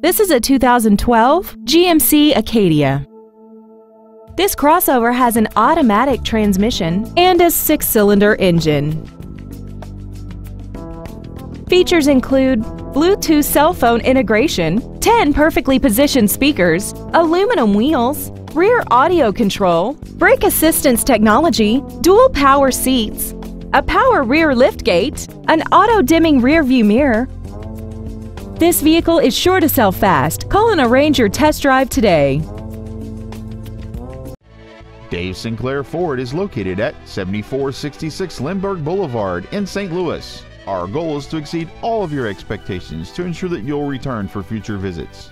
This is a 2012 GMC Acadia. This crossover has an automatic transmission and a 6-cylinder engine. Features include Bluetooth cell phone integration, 10 perfectly positioned speakers, aluminum wheels, rear audio control, brake assistance technology, dual power seats, a power rear liftgate, an auto-dimming rearview mirror. This vehicle is sure to sell fast. Call and arrange your test drive today. Dave Sinclair Ford is located at 7466 Lindbergh Boulevard in St. Louis. Our goal is to exceed all of your expectations to ensure that you'll return for future visits.